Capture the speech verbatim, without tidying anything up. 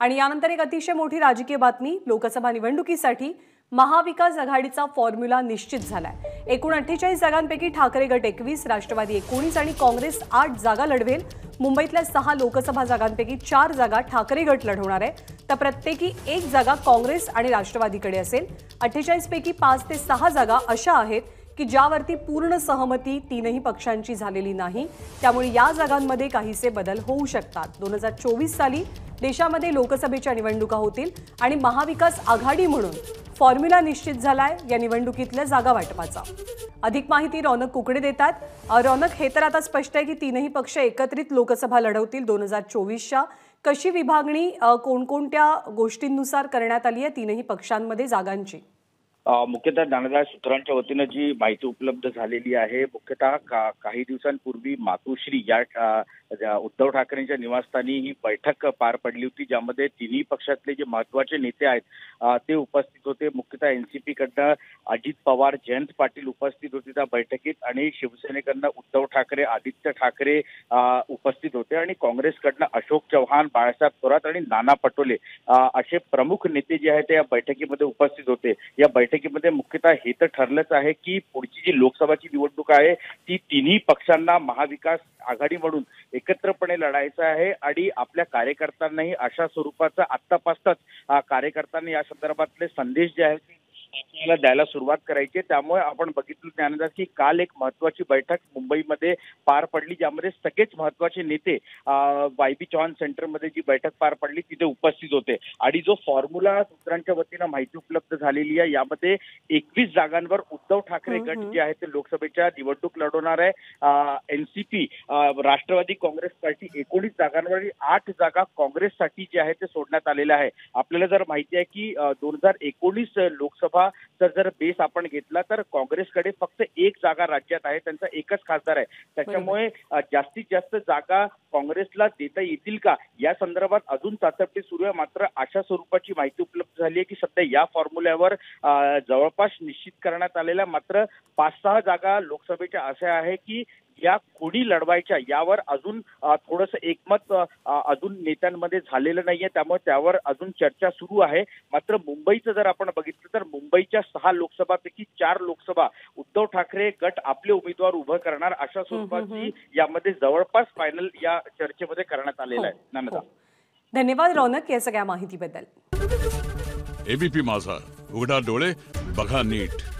आणि यानंतर एक अतिशय मोठी राजकीय बातमी, लोकसभा निवडणुकीसाठी महाविकास आघाडीचा फॉर्म्युला निश्चित झालाय। एकूण अठ्ठेचाळीस जागांपैकी ठाकरे गट एकवीस, राष्ट्रवादी एकोणीस आणि काँग्रेस आठ जागा लढवेल। मुंबईतल्या सहा लोकसभा जागांपैकी चार जागा ठाकरे गट लढवणार आहे, तर प्रत्येकी एक जागा काँग्रेस आणि राष्ट्रवादीकडे असेल। अठ्ठेचाळीस पैकी पाच ते सहा जागा अशा आहेत की ज्यावरती पूर्ण सहमती तीनही पक्षांची झालेली नाही, त्यामुळे या जागांमध्ये काहीसे बदल होऊ शकतात। दोन हजार चोवीस साली देशामध्ये लोकसभेच्या निवडणुका होतील आणि महाविकास आघाडी म्हणून फॉर्म्युला निश्चित झालाय या निवडणुकीतल्या जागा वाटपाचा। अधिक माहिती रौनक कोकणे देतात। रौनक, हे तर आता स्पष्ट आहे की तीनही पक्ष एकत्रित लोकसभा लढवतील दोन हजार चोवीसच्या। कशी विभागणी कोणकोणत्या गोष्टींनुसार करण्यात आली आहे तीनही पक्षांमध्ये जागांची? मुख्यतः दानादार सूत्रांच्या वतीनं जी माहिती उपलब्ध झालेली आहे, मुख्यतः का काही दिवसांपूर्वी मातोश्री या उद्धव ठाकरेंच्या निवासस्थानी ही बैठक पार पडली होती, ज्यामध्ये तिन्ही पक्षातले जे महत्वाचे नेते आहेत ते उपस्थित होते। मुख्यतः एनसीपी कडनं अजित पवार, जयंत पाटील उपस्थित होते त्या बैठकीत, आणि शिवसेनेकडनं उद्धव ठाकरे, आदित्य ठाकरे उपस्थित होते, आणि काँग्रेसकडनं अशोक चव्हाण, बाळासाहेब थोरात आणि नाना पटोले असे प्रमुख नेते जे आहेत ते या बैठकीमध्ये उपस्थित होते। या बैठक मध्ये मुख्यतः हे तर ठरलंच आहे की पुढची जी लोकसभाची निवडणूक आहे ती तिन्ही पक्षांना महाविकास आघाडी म्हणून एकत्रपणे लढायचं आहे, आणि आपल्या कार्यकर्त्यांनाही अशा स्वरूपाचा आत्तापासूनच कार्यकर्त्यांनी या संदर्भातले संदेश जे आहेत द्यायला सुरुवात करायची। त्यामुळे आपण बघितलं त्यानंतर की काल एक महत्वाची बैठक मुंबईमध्ये पार पडली, ज्यामध्ये सगळेच महत्वाचे नेते वायबी चव्हाण सेंटरमध्ये जी बैठक पार पडली तिथे उपस्थित होते, आणि जो फॉर्म्युला सूत्रांच्या वतीनं माहिती उपलब्ध झालेली आहे यामध्ये एकवीस जागांवर उद्धव ठाकरे गट जे आहे ते लोकसभेच्या निवडणूक लढवणार आहे। एनसीपी, राष्ट्रवादी काँग्रेस पार्टी एकोणीस जागांवर आठ जागा काँग्रेससाठी जे आहे ते सोडण्यात आलेल्या आहे। आपल्याला जर माहिती आहे की दोन हजार एकोणीस लोकसभा तर जर बेस आपण घेतला तर काँग्रेसकडे फक्त एक जागा राज्यात आहे, त्यांचा एकच खासदार आहे, त्याच्यामुळे जास्तीत जास्त जागा काँग्रेसला देता येतील का या संदर्भात अजून चाचपणी सुरू आहे। मात्र अशा स्वरूपाची माहिती उपलब्ध झाली आहे की सध्या या फॉर्म्युल्यावर जवळपास निश्चित करण्यात आलेल्या मात्र पाच सहा जागा लोकसभेच्या अशा आहे की या कोणी लढवायच्या यावर अजून थोडंसं एकमत अजून नेत्यांमध्ये झालेलं नाहीये, त्यामुळे त्यावर अजून चर्चा सुरू आहे। मात्र मुंबईचं जर आपण बघितलं तर मुंबईच्या सहा लोकसभापैकी चार लोकसभा उद्धव ठाकरे गट आपले उमेदवार उभं करणार अशा स्वरूपाची यामध्ये जवळपास फायनल या चर्चेमध्ये करण्यात आलेला आहे। नाना, धन्यवाद रौनक या सगळ्या माहितीबद्दल। एबीपी माझा, उघडा डोळे बघा नीट।